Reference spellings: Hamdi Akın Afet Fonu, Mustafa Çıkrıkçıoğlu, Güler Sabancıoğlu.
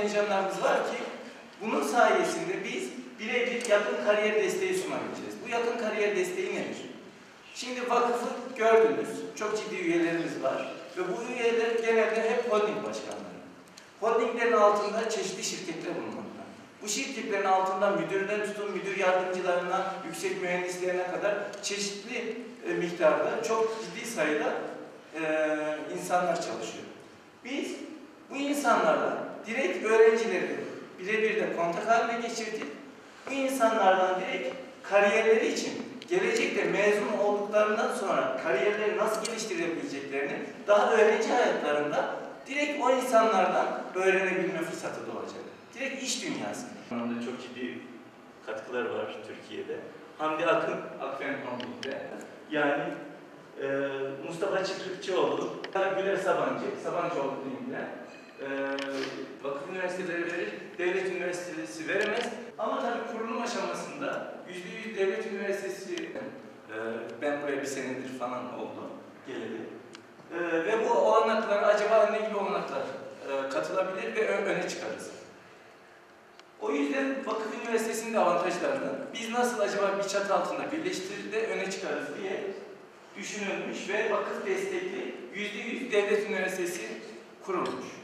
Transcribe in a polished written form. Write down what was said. heyecanlarımız var ki bunun sayesinde biz birebir yakın kariyer desteği sunabileceğiz. Bu yakın kariyer desteği nedir? Şimdi vakıfı gördünüz, çok ciddi üyelerimiz var ve bu üyeler genelde hep holding başkanları. Holdinglerin altında çeşitli şirketler bulunmakta. Bu şirketlerin altında müdürden tutun, müdür yardımcılarına, yüksek mühendislerine kadar çeşitli miktarda, çok ciddi sayıda insanlar çalışıyor. Biz bu insanlarla direkt öğrencileri birebir de kontak haline geçirdik. Bu insanlardan direkt kariyerleri için gelecekte mezun olduklarından sonra kariyerleri nasıl geliştirebileceklerini daha öğrenci hayatlarında direkt o insanlardan öğrenebilme fırsatı doğacak. Direkt iş dünyasında. Anlamda çok ciddi katkılar var Türkiye'de. Hamdi Akın Afet Fonu'nda. Yani Mustafa Çıkrıkçıoğlu, Güler Sabancıoğlu diyeyim. Vakıf üniversiteleri verir, devlet üniversitesi veremez. Ama tabii kurulum aşamasında %100 devlet üniversitesi, ben buraya bir senedir falan oldu, geleli. Ve bu olanaklar, acaba ne gibi olanaklar katılabilir ve öne çıkarız. O yüzden vakıf üniversitesinin de avantajlarını biz nasıl acaba bir çatı altında birleştirir de öne çıkarız diye düşünülmüş ve vakıf destekli %100 devlet üniversitesi kurulmuş.